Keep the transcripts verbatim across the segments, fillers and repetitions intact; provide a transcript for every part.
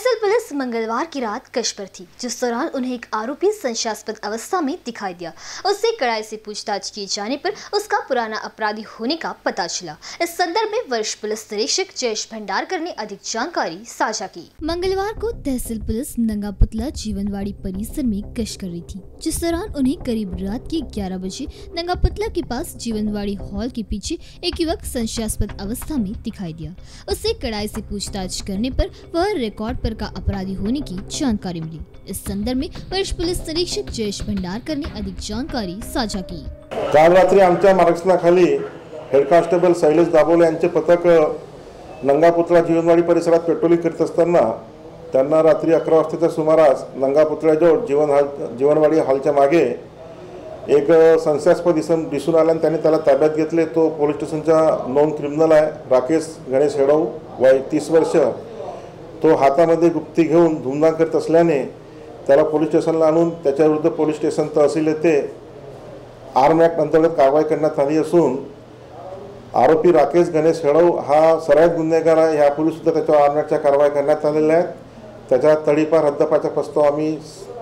दरअसल पुलिस मंगलवार की रात गश्त पर थी, जिस दौरान उन्हें एक आरोपी संशयास्पद अवस्था में दिखाई दिया। उससे कड़ाई से पूछताछ किए जाने पर उसका पुराना अपराधी होने का पता चला। इस संदर्भ में वरिष्ठ पुलिस निरीक्षक जयेश भंडारकर ने अधिक जानकारी साझा की। मंगलवार को तहसील पुलिस नंगा पुतला जीवनवाड़ी परिसर में गश्त कर रही थी, जिस दौरान उन्हें करीब रात के ग्यारह बजे नंगा पुतला के पास जीवनवाड़ी हॉल के पीछे एक युवक संशयास्पद अवस्था में दिखाई दिया। उससे कड़ाई से पूछताछ करने पर वह रिकॉर्ड पर का अपराधी होने की जानकारी मिली। इस संदर्भ में वरिष्ठ पुलिस निरीक्षक जयेश भंडारकर ने अधिक जानकारी साझा की। काल रात्री आमच्या मार्गदर्शनाखाली हेड कॉन्स्टेबल शैलेश दाभोले यांचे पथक नंगापुतळा जीवनवाडी परिसरात पेट्रोलिंग करत असताना त्यांना रात्री अकरा वाजताच्या सुमारास नंगापुतळ्याजवळ जीवन जीवनवाडी हॉलच्या मागे एक संशयास्पद इसम दिसून आला आणि त्याने त्याला ताब्यात घेतले। तो पोलीस स्टेशनचा नॉन क्रिमिनल आहे राकेश गणेश छड़ो, वय तीस वर्ष। तो हातामध्ये गुप्ती घेऊन धुमधाम करत असल्याने त्याला पोलीस स्टेशनला आणून त्याच्याविरुद्ध पोलीस स्टेशन तहसील येथे आर्म ॲक्ट अंतर्गत कारवाई करण्यात आली असून आरोपी राकेश गणेश हिडाव हा सराईत गुन्हेगार आहे। यापूर्वीसुद्धा त्याच्यावर आर्म ॲक्टच्या कारवाई करण्यात आलेल्या आहेत। त्याच्या तडीपार हद्दपाचा प्रस्ताव आम्ही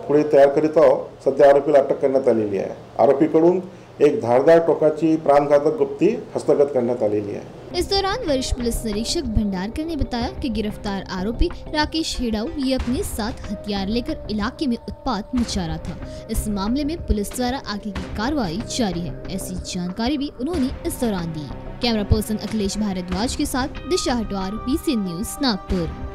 पुढे तयार करीत आहोत। सध्या आरोपीला अटक करण्यात आलेली आहे। आरोपीकडून एक धारदार टोकाची प्राणघातक गुप्ती हस्तगत करण्यात आलेली आहे। इस दौरान वरिष्ठ पुलिस निरीक्षक भंडारकर ने बताया कि गिरफ्तार आरोपी राकेश हिडाव ये अपने साथ हथियार लेकर इलाके में उत्पात मचा रहा था। इस मामले में पुलिस द्वारा आगे की कार्रवाई जारी है, ऐसी जानकारी भी उन्होंने इस दौरान दी। कैमरा पर्सन अखिलेश भारद्वाज के साथ Disha Hatwar, B C news Nagpur.